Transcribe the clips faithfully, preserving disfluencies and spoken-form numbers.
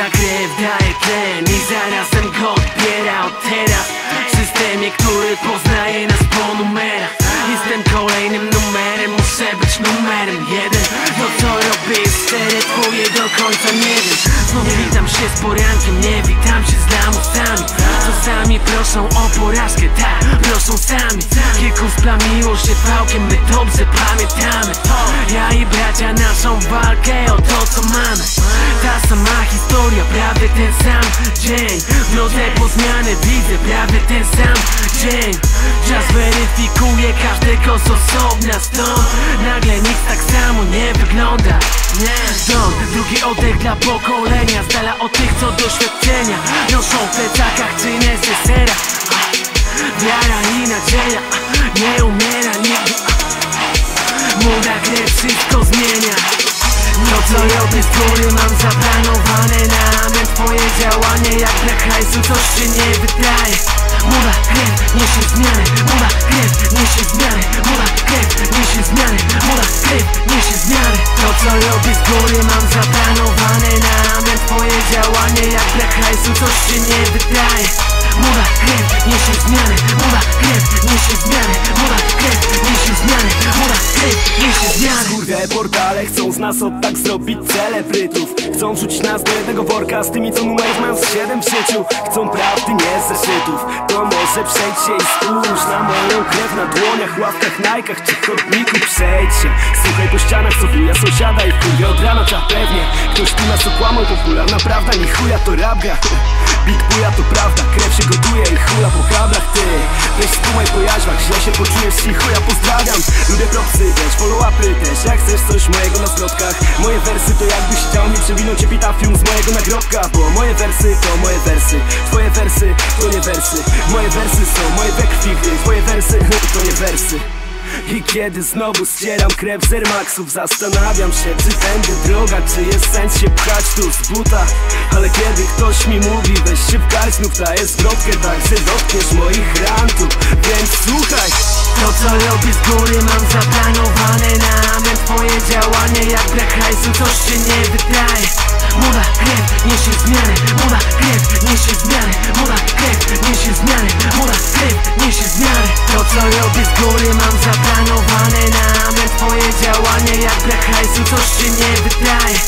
Młoda krew daje tlen i zarazem go odbiera od teraz. W systemie, który poznaje nas po numerach. Jestem kolejnym numerem, muszę być numerem jeden. To co robię jest cztery, twoje do końca nie wiem. Znowu witam się z porankiem, nie witam się z lamusami. Co sami proszą o porażkę, tak, proszą sami. Kilku splamiło się pałkiem, my dobrze pamiętamy. Ja i bracia naszą walkę o to, co mamy. Ta sama historia, prawie ten sam dzień. W drodze po zmianę widzę prawie ten sam dzień. Czas weryfikuje każdego z osobna, stąd nagle nic tak samo nie wygląda. Don, drugi oddech dla pokolenia, z dala od tych co doświadczenia noszą w plecakach czynę ze sera. Wiara i nadzieja nie umiera nigdy. Młoda krew wszystko zmienia. To co robię, skóry mam zaplanowane na amen. Twoje działanie jak dla hajsu, coś się nie wydaje. Młoda krew niesie zmiany, młoda krew niesie zmiany, młoda krew niesie zmiany, młoda krew niesie zmiany. To co robię, skóry mam zaplanowane na amen. Twoje działanie jak dla hajsu, coś się nie wydaje. Młoda krew niesie zmiany, młoda krew niesie zmiany, młoda krew niesie zmiany, młoda krew niesie zmiany. Kurde, portale chcą z nas od tak zrobić celebrytów. Chcą rzucić nas do jednego worka z tymi co numerów mają z siedem w życiu. Chcą prawdy, nie zeszytów. To może przejdź się i spójrz na moją krew na dłoniach, ławkach, najkach czy chodniku. Przejdź się, słuchaj po ścianach co wuja sąsiada i wkurwia od rana. Ta pewnie ktoś tu nas okłamał, popularna prawda. Nie chuja to rabga, big buja to prawda. Krew się gotuje i hula po kablach. Ty weź skumaj po jaźwach, źle się poczujesz i chuja pozdrawiam. Lubię propsy też, follow upy też. Jak chcesz coś mojego na zwrotkach, moje wersy to jakbyś chciał mi przewinąć epitafium z mojego nagrobka. Bo moje wersy to moje wersy, twoje wersy to nie wersy. Moje wersy są moje we krwi, gdy twoje wersy to nie wersy. I kiedy znowu ścieram krew z Airmaxów, zastanawiam się, czy tędy droga, czy jest sens się pchać tu z buta. Ale kiedy ktoś mi mówi, weź się w garść, znów daję zwrotkę, tak że dotkniesz moich rantów, więc słuchaj. To co robię z góry mam zaplanowane na amen. Twoje działanie jak brak hajsu, coś się nie wydaje. Młoda krew niesie zmiany, młoda krew niesie zmiany, młoda krew niesie zmiany, młoda krew niesie zmiany. To co robię z góry mam zaplanowane na amen. Twoje działanie jak brak hajsu, coś się nie wydaje.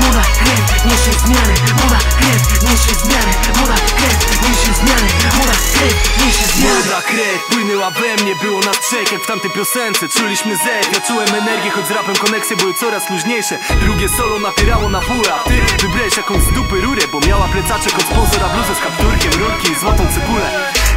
Młoda krew niesie zmiany, młoda krew niesie zmiany, młoda krew niesie zmiany, młoda krew niesie zmiany. Młoda krew płynęła we mnie, było nas trzech jak w tamtej piosence. Czuliśmy zet, ja czułem energię, choć z rapem koneksje były coraz luźniejsze. Drugie solo napierało na pura. Ty wybrałeś jakąś z dupy rurę, bo miała plecaczek od sponsora, bluzę z kapturkiem, rurki i złotą cebulę.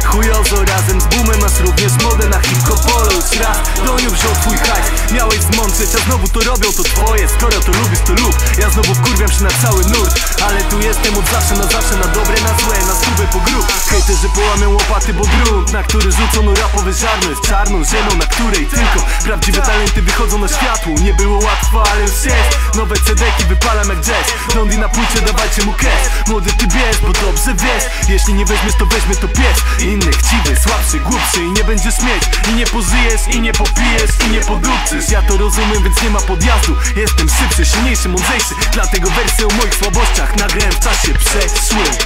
Chujozo razem z boomem masz również modę na hip-hopole. Już raz do niej wziął twój hajs, miałeś zmądrzeć, a znowu to robią to twoje. Skoro to lubisz to lub, ja znowu wkurwiam się na cały nurt. Ale tu jestem od zawsze na zawsze, na dobre, na złe, na stówę po grób. Hejterzy połamią łopaty, bo grunt, na który rzucono rapowe ziarno jest czarną ziemią, na której tylko prawdziwe talenty wychodzą na światło. Nie było łatwo, ale już jest. Nowe cedeki wypalam jak jazz, Dondi na płycie, dawajcie mu cash. Młody ty bierz, bo dobrze wiesz, jeśli nie weźmiesz to weźmie to pies. Inny chciwy, słabszy, głupszy i nie będziesz mieć. I nie pożyjesz, i nie popijesz, i nie podupczysz. Ja to rozumiem, więc nie ma podjazdu. Jestem szybszy, silniejszy, mądrzejszy. Dlatego wersje o moich słabościach nagrałem w czasie przeszłym.